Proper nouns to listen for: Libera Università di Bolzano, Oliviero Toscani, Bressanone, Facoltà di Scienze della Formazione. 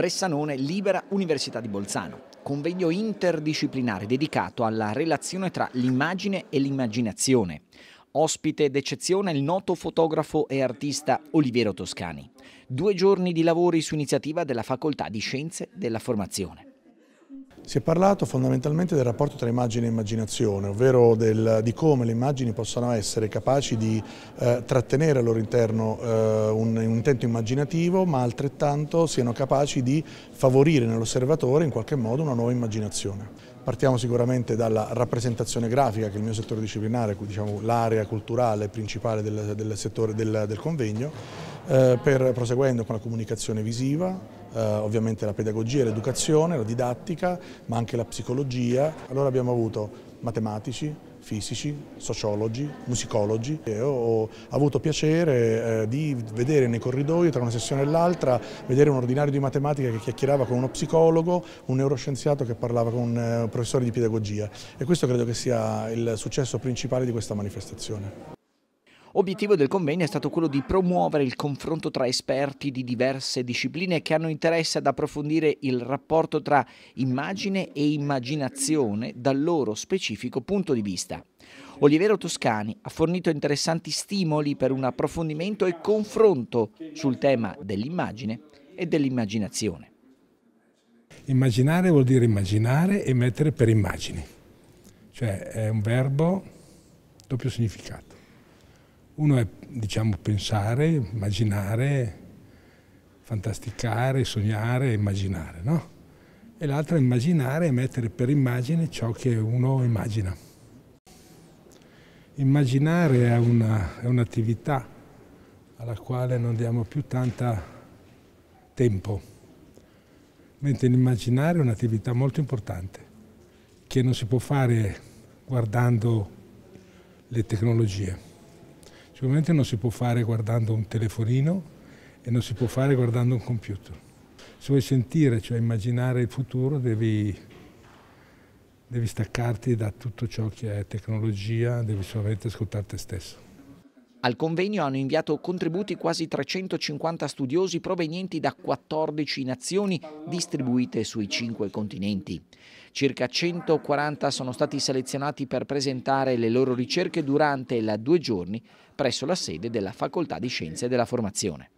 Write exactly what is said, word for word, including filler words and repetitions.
Bressanone, Libera Università di Bolzano. Convegno interdisciplinare dedicato alla relazione tra l'immagine e l'immaginazione. Ospite d'eccezione il noto fotografo e artista Oliviero Toscani. Due giorni di lavori su iniziativa della Facoltà di Scienze della Formazione. Si è parlato fondamentalmente del rapporto tra immagine e immaginazione, ovvero del, di come le immagini possano essere capaci di eh, trattenere al loro interno eh, un, un intento immaginativo, ma altrettanto siano capaci di favorire nell'osservatore in qualche modo una nuova immaginazione. Partiamo sicuramente dalla rappresentazione grafica, che è il mio settore disciplinare, diciamo, l'area culturale principale del, del, settore, del, del convegno, eh, per, proseguendo con la comunicazione visiva, Uh, ovviamente la pedagogia, l'educazione, la didattica, ma anche la psicologia. Allora abbiamo avuto matematici, fisici, sociologi, musicologi e ho, ho avuto piacere eh, di vedere nei corridoi tra una sessione e l'altra, vedere un ordinario di matematica che chiacchierava con uno psicologo, un neuroscienziato che parlava con un eh, professore di pedagogia, e questo credo che sia il successo principale di questa manifestazione. Obiettivo del convegno è stato quello di promuovere il confronto tra esperti di diverse discipline che hanno interesse ad approfondire il rapporto tra immagine e immaginazione dal loro specifico punto di vista. Oliviero Toscani ha fornito interessanti stimoli per un approfondimento e confronto sul tema dell'immagine e dell'immaginazione. Immaginare vuol dire immaginare e mettere per immagini, cioè è un verbo doppio significato. Uno è, diciamo, pensare, immaginare, fantasticare, sognare, immaginare, no? E l'altro è immaginare e mettere per immagine ciò che uno immagina. Immaginare è un'attività alla quale non diamo più tanto tempo, mentre l'immaginare è un'attività molto importante, che non si può fare guardando le tecnologie. Sicuramente non si può fare guardando un telefonino e non si può fare guardando un computer. Se vuoi sentire, cioè immaginare il futuro, devi, devi staccarti da tutto ciò che è tecnologia, devi solamente ascoltare te stesso. Al convegno hanno inviato contributi quasi trecentocinquanta studiosi provenienti da quattordici nazioni distribuite sui cinque continenti. Circa centoquaranta sono stati selezionati per presentare le loro ricerche durante la due giorni presso la sede della Facoltà di Scienze della Formazione.